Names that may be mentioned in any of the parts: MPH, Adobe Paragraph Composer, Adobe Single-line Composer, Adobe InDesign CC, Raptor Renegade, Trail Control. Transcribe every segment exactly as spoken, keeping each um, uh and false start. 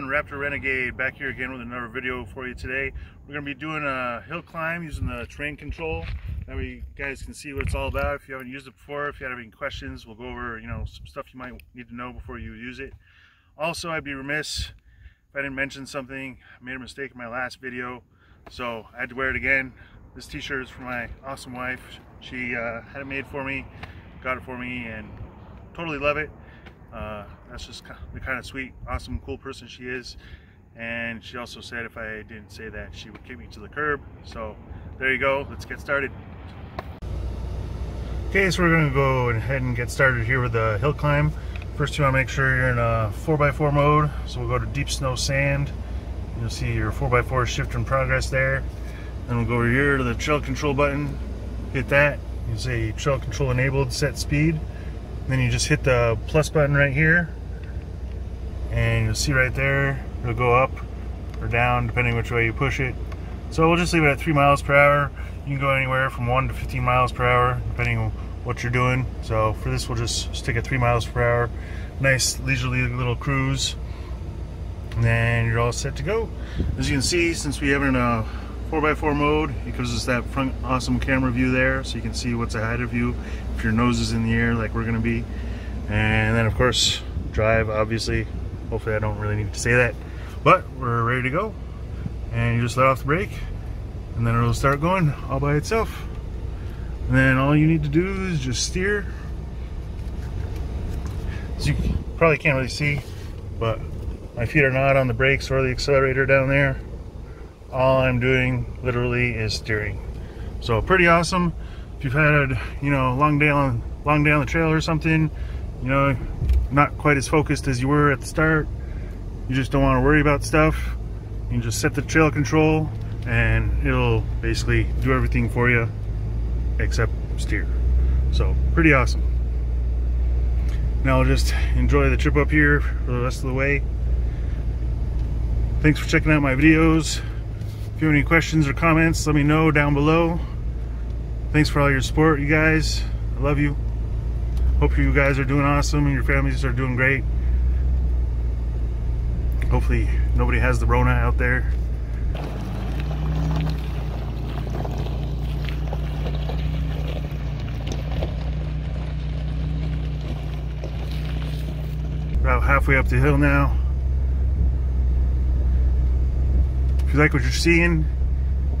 everyone, Raptor Renegade back here again with another video for you today. We're going to be doing a hill climb using the Trail Control. That way you guys can see what it's all about. If you haven't used it before, if you have any questions, we'll go over, you know, some stuff you might need to know before you use it. Also, I'd be remiss if I didn't mention something. I made a mistake in my last video, so I had to wear it again. This t-shirt is for my awesome wife. She uh, had it made for me, got it for me, and totally love it. Uh, that's just the kind of sweet, awesome, cool person she is. And she also said if I didn't say that, she would kick me to the curb. So there you go. Let's get started. Okay, so we're going to go ahead and get started here with the hill climb. First, you want to make sure you're in a four by four mode. So we'll go to deep snow sand. You'll see your four by four shift in progress there. Then we'll go over here to the trail control button. Hit that. You say trail control enabled, set speed. Then you just hit the plus button right here, and you'll see right there it'll go up or down depending which way you push it. So we'll just leave it at three miles per hour. You can go anywhere from one to fifteen miles per hour depending on what you're doing. So for this, we'll just stick at three miles per hour. Nice leisurely little cruise, and then you're all set to go. As you can see, since we have it in a four by four mode, it gives us that front awesome camera view there, so you can see what's ahead of you if your nose is in the air like we're gonna be. And then of course drive, obviously. Hopefully I don't really need to say that, but we're ready to go, and you just let off the brake and then it'll start going all by itself. And then all you need to do is just steer. As you probably can't really see, but my feet are not on the brakes or the accelerator down there. All I'm doing literally is steering. So pretty awesome. If you've had, you know, a long day on long day on the trail or something, you know, not quite as focused as you were at the start, you just don't want to worry about stuff, you can just set the trail control and it'll basically do everything for you except steer. So pretty awesome. Now we'll just enjoy the trip up here for the rest of the way. Thanks for checking out my videos. If you have any questions or comments, let me know down below. Thanks for all your support, you guys. I love you. Hope you guys are doing awesome and your families are doing great. Hopefully nobody has the Rona out there. About halfway up the hill now. If you like what you're seeing,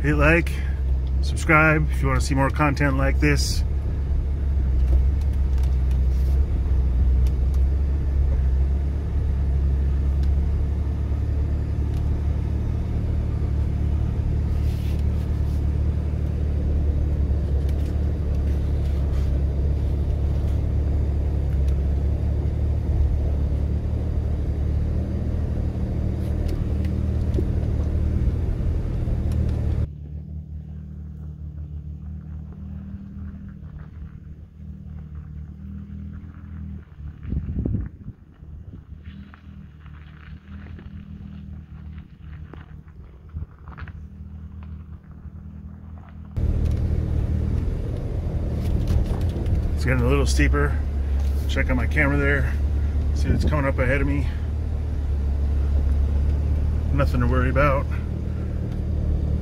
hit like, subscribe if you want to see more content like this. It's getting a little steeper. Check on my camera there. See what's coming up ahead of me. Nothing to worry about.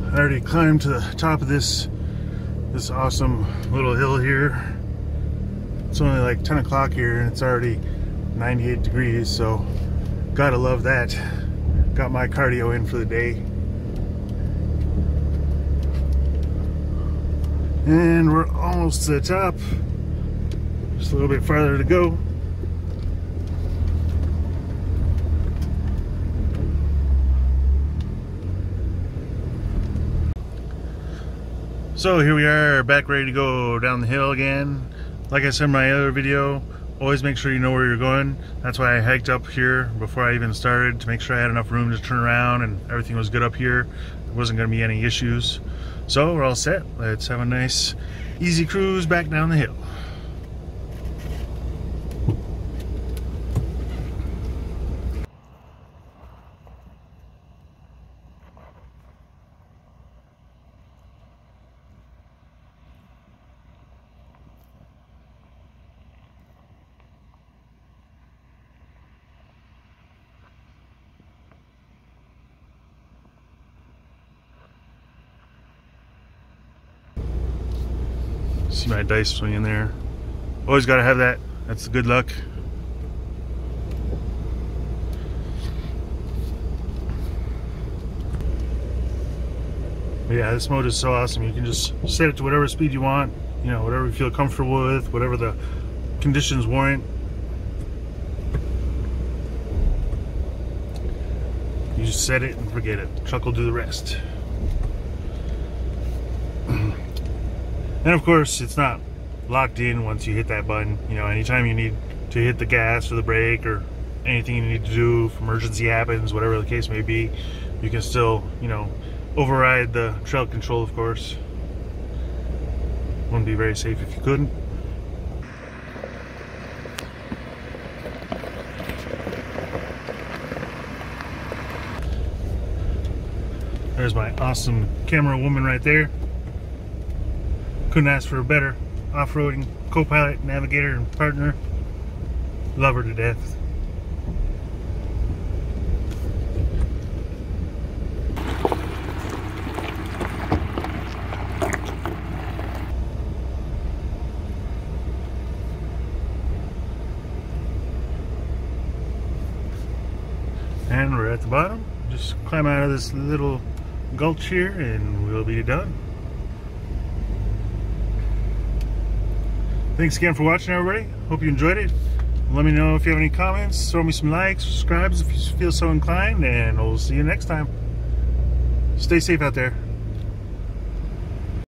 I already climbed to the top of this this awesome little hill here. It's only like ten o'clock here and it's already ninety-eight degrees, so gotta love that. Got my cardio in for the day. And we're almost to the top. Just a little bit farther to go. So here we are, back ready to go down the hill again. Like I said in my other video, always make sure you know where you're going. That's why I hiked up here before I even started, to make sure I had enough room to turn around and everything was good up here. There wasn't going to be any issues. So we're all set. Let's have a nice, easy cruise back down the hill. Keep my dice swinging there. Always gotta have that. That's good luck. But yeah, this mode is so awesome. You can just set it to whatever speed you want, you know, whatever you feel comfortable with, whatever the conditions warrant. You just set it and forget it. Truck will do the rest. And of course, it's not locked in once you hit that button. You know, anytime you need to hit the gas or the brake or anything you need to do, if emergency happens, whatever the case may be, you can still, you know, override the trail control, of course. Wouldn't be very safe if you couldn't. There's my awesome camera woman right there. Couldn't ask for a better off-roading co-pilot, navigator, and partner. Love her to death. And we're at the bottom. Just climb out of this little gulch here and we'll be done. Thanks again for watching, everybody. Hope you enjoyed it. Let me know if you have any comments. Throw me some likes, subscribes if you feel so inclined, and we'll see you next time. Stay safe out there.